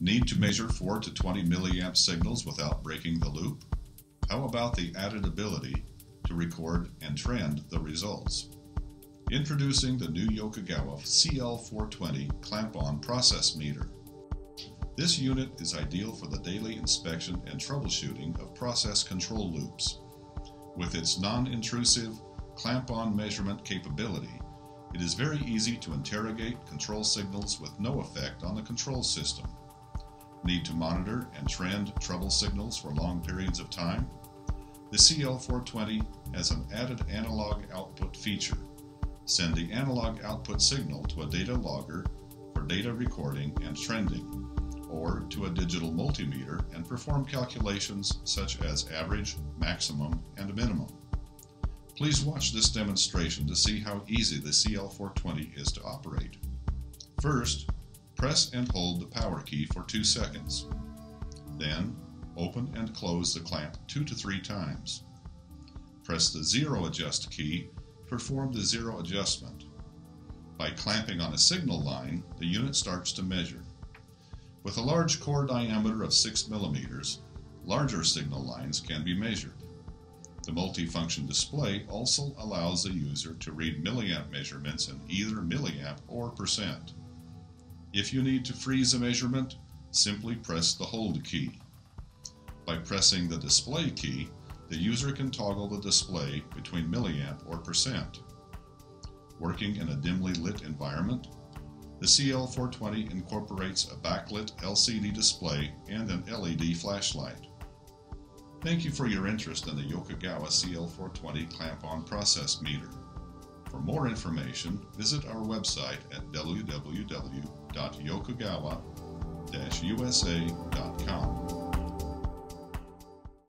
Need to measure 4 to 20 milliamp signals without breaking the loop? How about the added ability to record and trend the results? Introducing the new Yokogawa CL420 clamp-on process meter. This unit is ideal for the daily inspection and troubleshooting of process control loops. With its non-intrusive clamp-on measurement capability, it is very easy to interrogate control signals with no effect on the control system. Need to monitor and trend trouble signals for long periods of time? The CL420 has an added analog output feature. Send the analog output signal to a data logger for data recording and trending, or to a digital multimeter and perform calculations such as average, maximum, and minimum. Please watch this demonstration to see how easy the CL420 is to operate. First, press and hold the power key for 2 seconds. Then, open and close the clamp 2 to 3 times. Press the zero adjust key to perform the zero adjustment. By clamping on a signal line, the unit starts to measure. With a large core diameter of 6 millimeters, larger signal lines can be measured. The multifunction display also allows the user to read milliamp measurements in either milliamp or percent. If you need to freeze a measurement, simply press the hold key. By pressing the display key, the user can toggle the display between milliamp or percent. Working in a dimly lit environment, the CL420 incorporates a backlit LCD display and an LED flashlight. Thank you for your interest in the Yokogawa CL420 clamp-on process meter. For more information, visit our website at www.yokogawa-usa.com.